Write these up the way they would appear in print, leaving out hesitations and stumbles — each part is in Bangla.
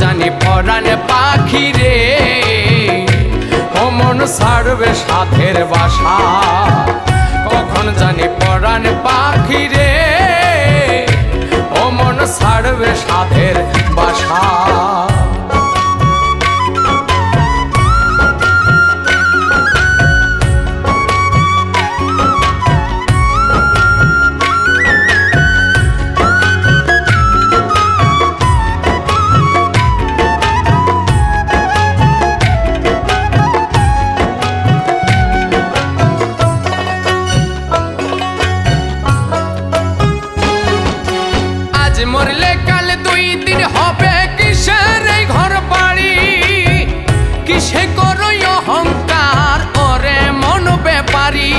जानी पराने पाखी रे मन सारवे साथेर बासा कखन जानी पराने पाखी रे मन सारवे साथेर बासा मरले कल दुई दिन होबे किसेर घर बाड़ी किसे करो अहंकार ओरे मन बेपारी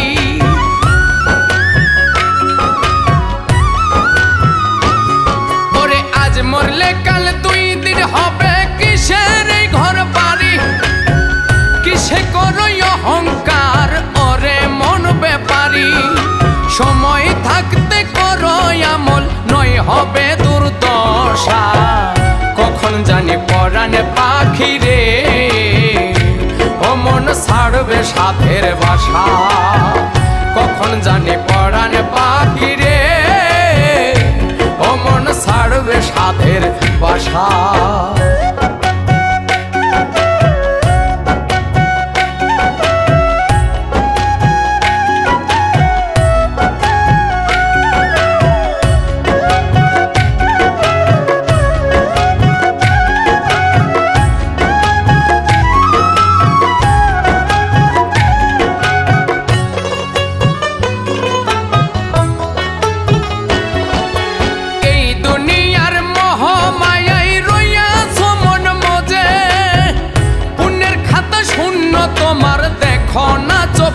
ओरे आज मरले कल दुई दिन होबे किसेर घर बाड़ी किसे करो अहंकार ओरे मन बेपारी समय थाकते करो आमल नय होबे दुर्दशा कखन जानी पराने पाखी रे ओ मन सारबे साथेर बासा कखन जानी पराने पाखी रे ओ मन सारबे साथेर बासा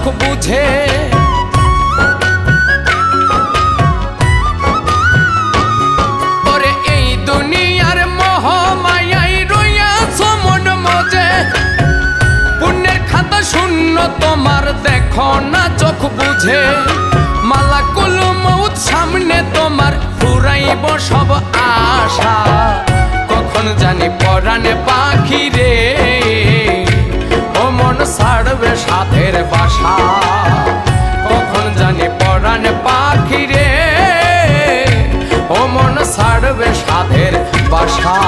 बुझे दुनियार मोह मायाई रोया मन मजे पुण्य खाता शून्य तोमार देखो ना चोख बुझे मालाकुल मौत सामने तोमार फुराइब सब आशा कखन जानी पराने पाखी रे मन सारबे साथेर बासा कखन जानी पराने पाखी रे ओ मन सारबे साथेर बासा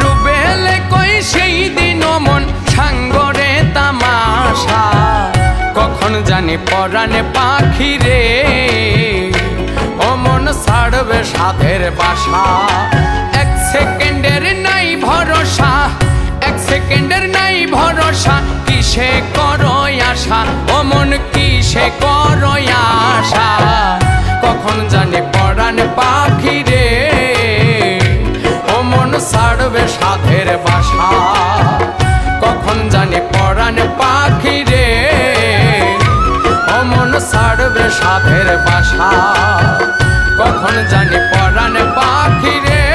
रूबेले कोई सेई दिनो मन सांगरे तमाशा कखन जानी पराने पाखी रे ओ मन सारबे साथेर बासा एक सेकेंडेर नाई भरोसा एक सेकेंडेर नाई भरोसा किसे करो आशा ओ मन किसे करो आशा कखन जानी पराने पाखी रे सारबे साथेर बासा कखन जानी पराने पाखी रे ओ मन सारबे साथेर बासा कखन जानी पराने पाखी रे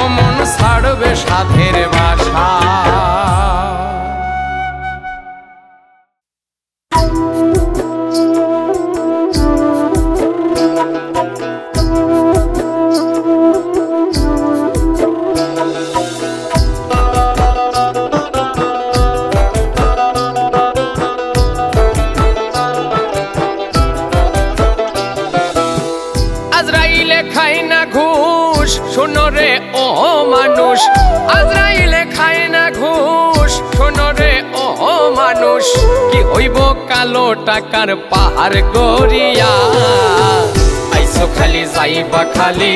ओ मन सारबे साथेर बासा শোনো রে ও মানুষ আজরাইলে খায় না ঘুষ। শোনো রে ও মানুষ কি হইব কালো টাকার পাহাড় গড়িয়া। আইসো খালি যাইবা খালি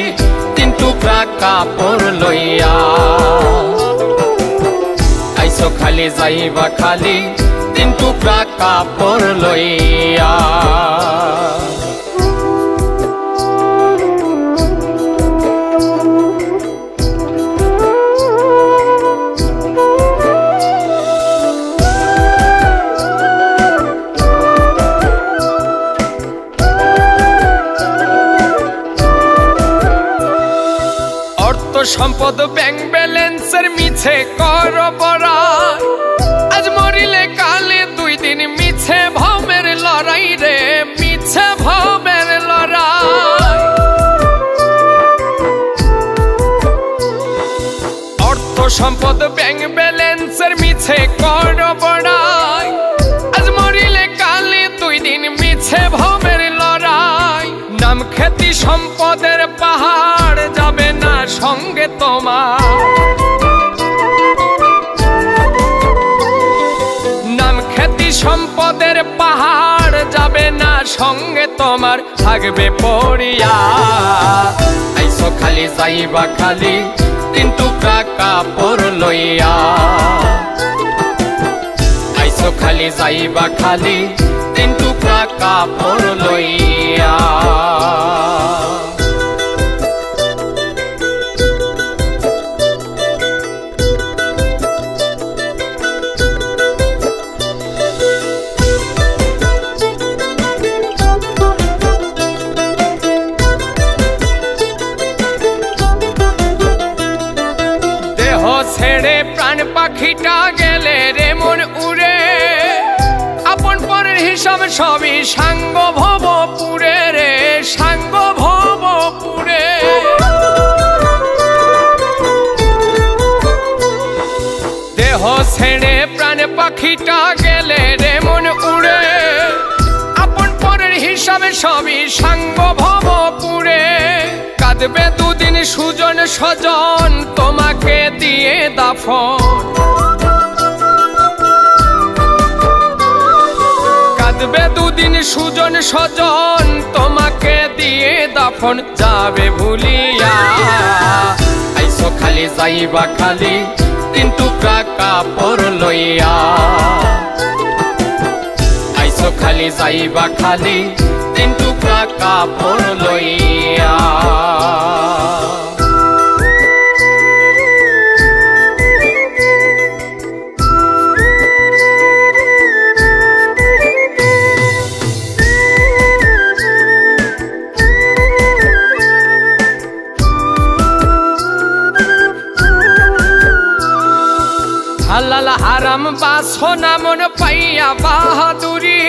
তিন টুকরা কাপড় লইয়া। আইসো খালি যাইবা খালি তিন টুকরা কাপড় লইয়া। সম্পদ ব্যাংক ব্যালেন্সের মিছে কর বরাদ, আজ মরিলে কালে দুই দিন মিছে ভবের লড়াই রে, মিছে ভবের লড়াই। অর্থ সম্পদ ব্যাংক ব্যালেন্সের মিছে কর বরাদ, আজ মরিলে কালে দুই দিন মিছে ভবের লড়াই। নাম খ্যাতি সম্পদের পাহাড় যাবে না সঙ্গে তোমার। নাম খ্যাতি সম্পদের পাহাড় যাবে না সঙ্গে তোমার, থাকবে পড়িয়া। আইসো খালি যাইবা খালি তিন টুকরা কাপড় লইয়া। আইসো খালি যাইবা খালি তিন টুকরা কাপড় লইয়া। ছেড়ে প্রাণ পাখিটা গেলে রে মন উড়ে, আপন পরের হিসাব সবই সাঙ্গ ভব পুরে রে, সাঙ্গ ভব পুরে। দেহ ছেড়ে প্রাণ পাখিটা গেলে রে মন উড়ে, আপন পরের হিসাব সবই সাঙ্গ ভব পুরে। কাঁদবে দুদিন সুজন সজন তোমাকে দিয়ে দাফন। কাঁদবে দুদিন সুজন সজন তোমাকে দিয়ে দাফন, যাবে ভুলিয়া। আইসো খালি যাইবা খালি তিন টুকরা কাপড় লইয়া। আইসো খালি যাইবা খালি তিন টুকরা কাপড় লইয়া। হালাল হারাম বাসনা মন পাইয়া বাহাদুরি,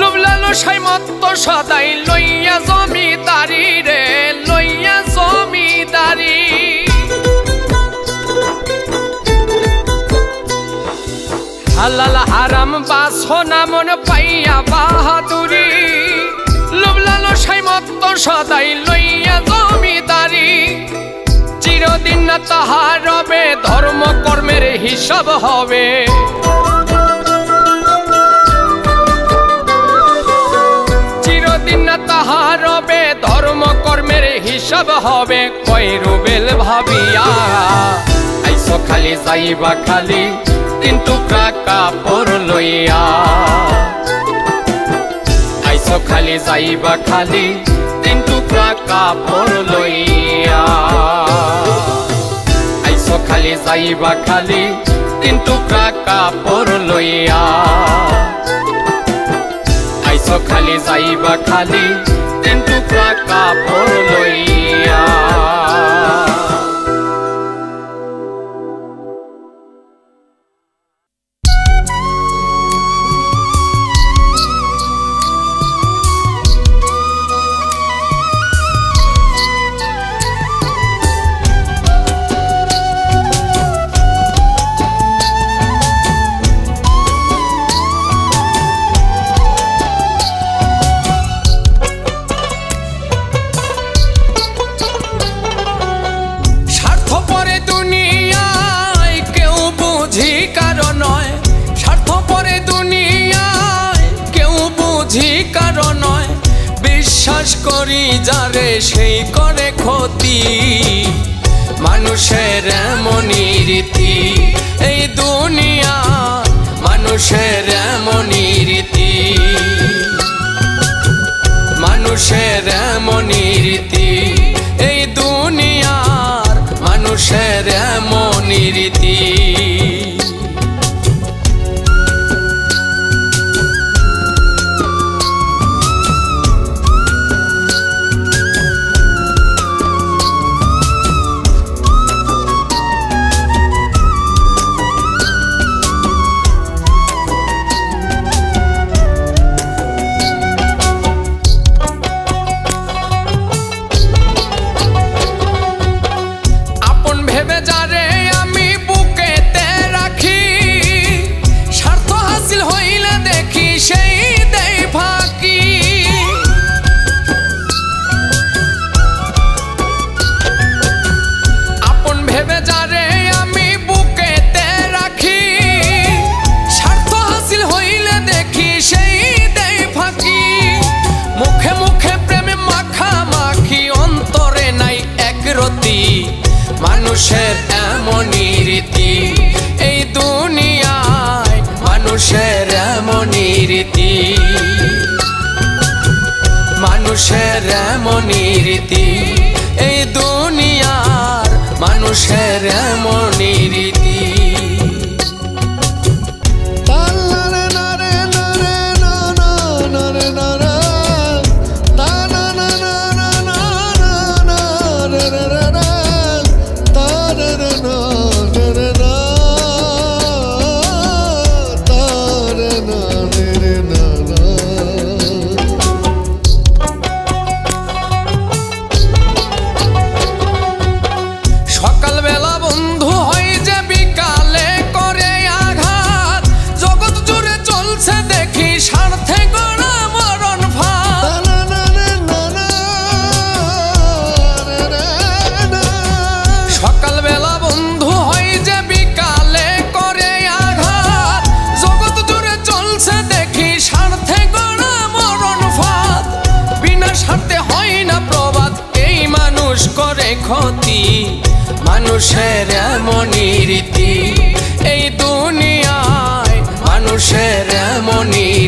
লোভ লালসায় মত্ত সদাই লইয়া জমিদারি রে, লইয়া জমিদারি। হালাল হারাম বাসনা মন পাইয়া বাহাদুরি, লোভ লালসায় মত্ত সদাই লইয়া জমিদারি। চিরদিন না তাহার রবে ধর্ম কর্মের হিসাব হবে। চিরদিন না তাহার রবে ধর্ম কর্মের হিসাব হবে, কই রুবেল ভাবিয়া। আইসো খালি যাইবা খালি তিন টুকরা কাপড় লইয়া। আইসো খালি যাইবা খালি তিন টুকরা কাপড় লইয়া। আইসো খালি যাইবা খালি তিন টুকরা কাপড় লইয়া। আইসো খালি যাইবা খালি তিন টুকরা কাপড় লইয়া। विश्वास करी जारे सेई करे क्षति मानुषेर एमोनी रीति एई दुनिया मानुषेर एमोनी रीति मानुषेर एमोनी रीति एई दुनियार मानुषेर एमोनी रीति मानुषेर एमोनी रीति एई दुनियाय मानुषेर एमोनी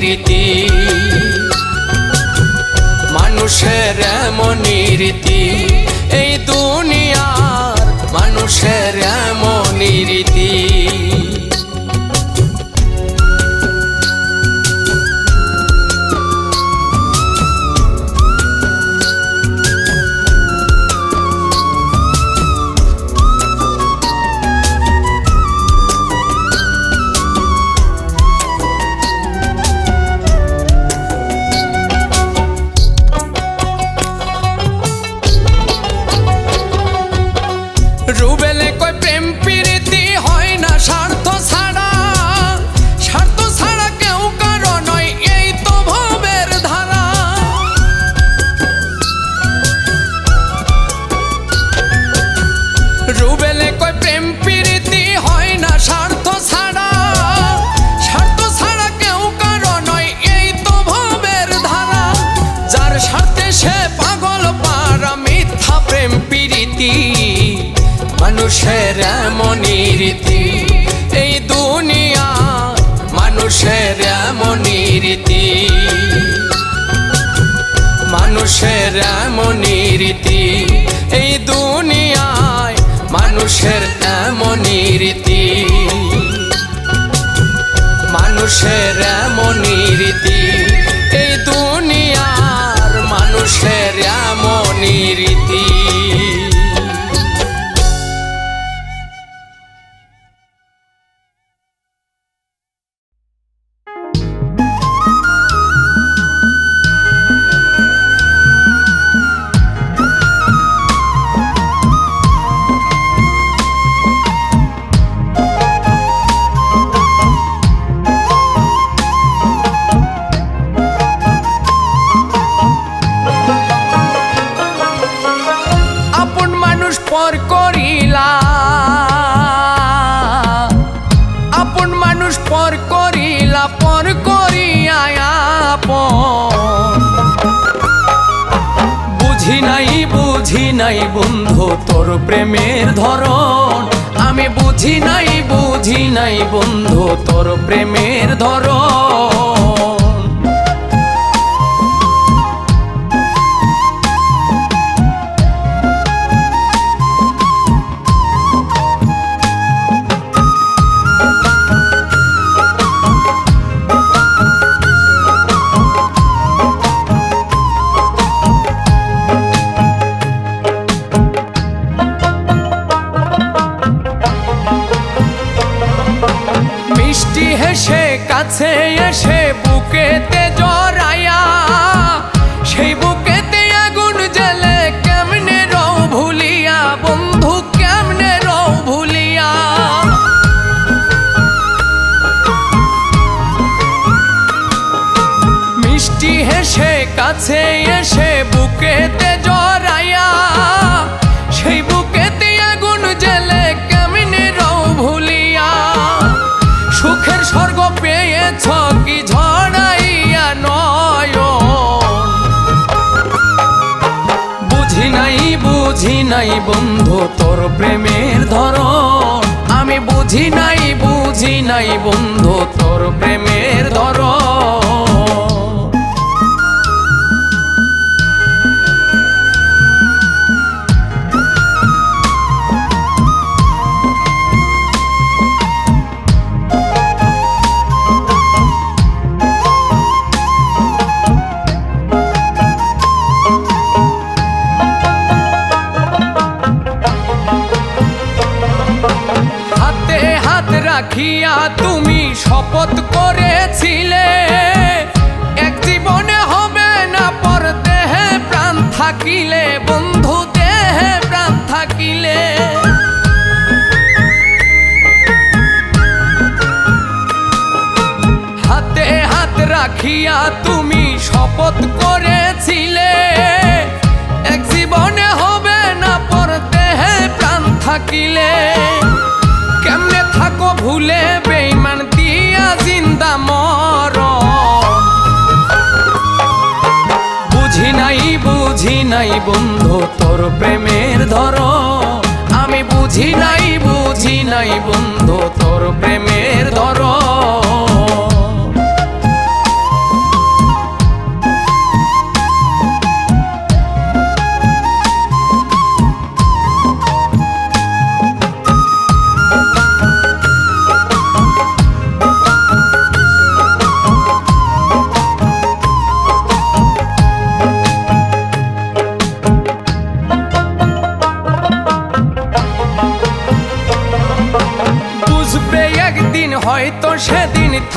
रीति मानुषेर एमोनी रीति एई दुनियार मानुषेर एमोनी रीति। मानुषेर एमोनी रीति एई दुनियाय मानुषेर एमोनी रीति मानुषेर एमोनी रीति एई दुनियार मानुषेर एमोनी रीति। मानुषेर एमोनी रीति एई दुनिया मानुषेर एमोनी रीति मानुषेर एमोनी रीति एई दुनियाय मानुषेर एमोनी रीति मानुषेर एमोनी रीति एई दुनियार मानुषेर एमोनी रीति। बुझी नाई बंधु तोर प्रेमेर धरन आमी बुझी नाई बंधु तोर प्रेमेर धरन। मिष्टि हेसे काছে এসে বুকেতে জড়াইয়া সেই বুকেতে আগুন জ্বলে কেমনে রও ভুলিয়া সুখের স্বর্গ পেয়েছ কি ঝড়াইয়া নয়ন বুঝি নাই বন্ধু তোর প্রেমের ধরন আমি বুঝি নাই বন্ধু তোর প্রেমের ধরন। রাখিয়া তুমি শপথ করেছিলে এক জীবনে হবে না পর দেহে প্রাণ থাকিলে বন্ধু দেহে প্রাণ থাকিলে হাতে হাত রাখিয়া তুমি শপথ করেছিলে এক জীবনে হবে না পর দেহে প্রাণ থাকিলে কেমনে থাকো ভুলে বেঈমান দিয়া জিন্দা মরণ বুঝি নাই বন্ধু তোর প্রেমের ধরন আমি বুঝি নাই বন্ধু তোর প্রেমের ধরন।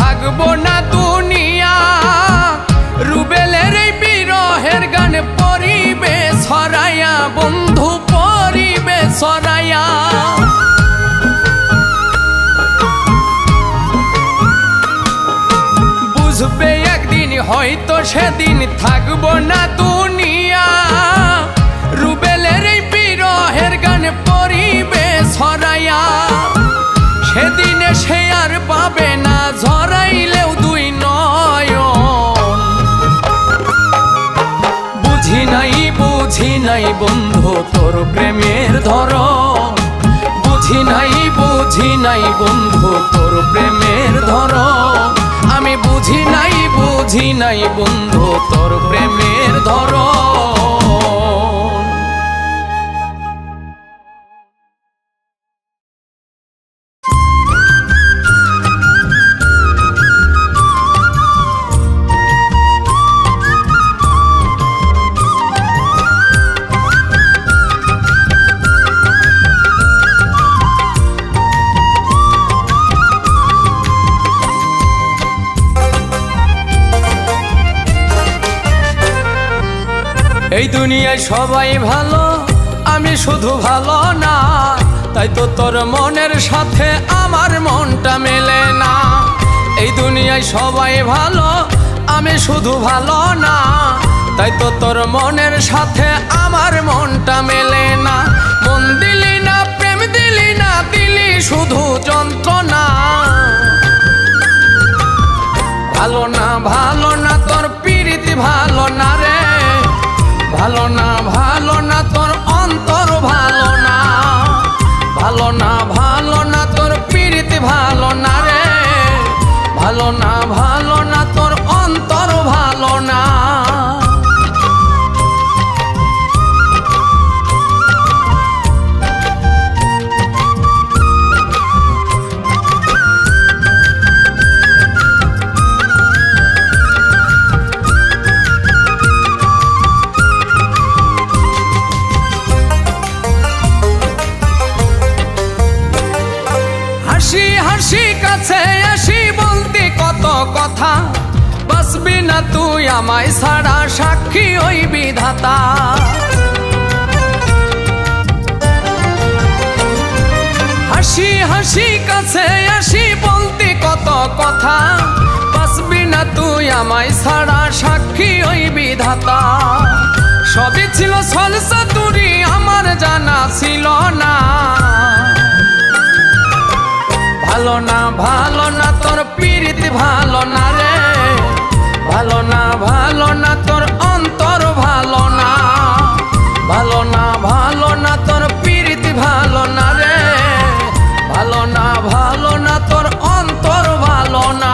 থাকবো না দুনিয়া রুবেলের এই বিরহের গান পরিবেশ ছড়াইয়া বন্ধু পরিবেশ ছড়াইয়া বুঝবে একদিন হয়তো সেদিন থাকবো না দুনিয়া রুবেলের এই বিরহের গান পরিবেশ ছড়াইয়া সেদিন সে আর পাবে না ঝরাইলেও দুই নয়ন বুঝি নাই বন্ধু তোর প্রেমের ধরন বুঝি নাই বন্ধু তোর প্রেমের ধরন আমি বুঝি নাই বন্ধু তোর প্রেমের ধরন। এই দুনিয়ায় সবাই ভালো আমি শুধু ভালো না তাই তো তোর মনের সাথে আমার মনটা মেলে না এই দুনিয়ায় সবাই ভালো আমি শুধু ভালো না তাই তো তোর মনের সাথে আমার মনটা মেলে না মন দিলি না প্রেম দিলি না দিলি শুধু যন্ত্রণা ভালো না তোর প্রীতি ভালো না রে भालो ना तोर अंतर भालो ना तोर पीड़ित भालो ना तोर अंतर भालो ना। हसी हसी काछे बोलते कत कथा बासबी ना तुई आमाय छाड़ा साक्षी ओई विधाता। सबई छिलो छल चातुरी आमार जाना छिलो ना भालो ना तोर पीड़ित भालो ना रे भालो ना तोर अंतर भालो ना तोर पीड़ित भालो ना रे भालो ना तोर अंतर भालो ना।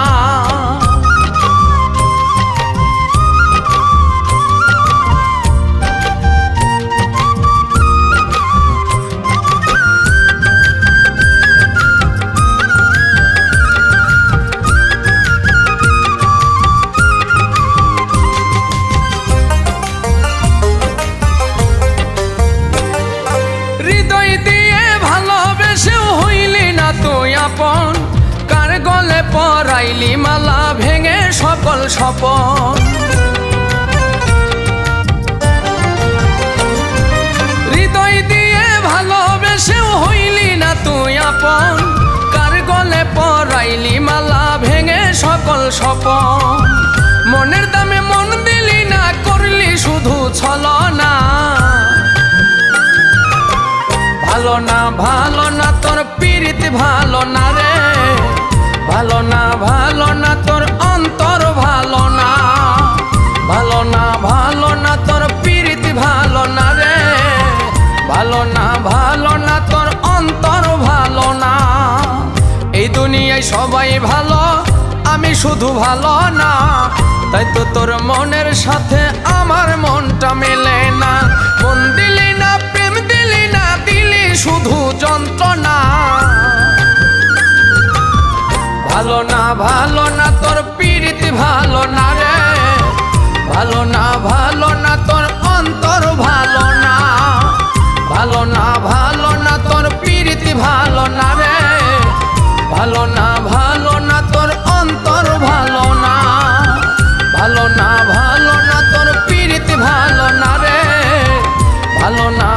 पराइली माला भेंगे सकल सपन हृदय दिए भालोबेसे हइली ना तुई आपन कार गले पराइली माला भेंगे सकल सपन मनेर दामे मन दिली ना करली शुधु छलना भालो ना तोर पीड़ित भालो ना तोर अंतर भालो ना तोर पीड़ित भालो ना रे भालो ना तोर अंतर भालो ना। ए दुनिया सबाई भालो आमी शुधु भालो ना ताई तो तोर मनेर साथे आमार मनटा मेले ना। मन दिली ना प्रेम दिली ना दिली शुधु जंत्रणा भालो ना तोर पीड़ित भालो ना तोर अंतर भालो ना तोर पीड़ित भालो ना तोर अंतर भालो ना तोर पीड़ित भालो ना रे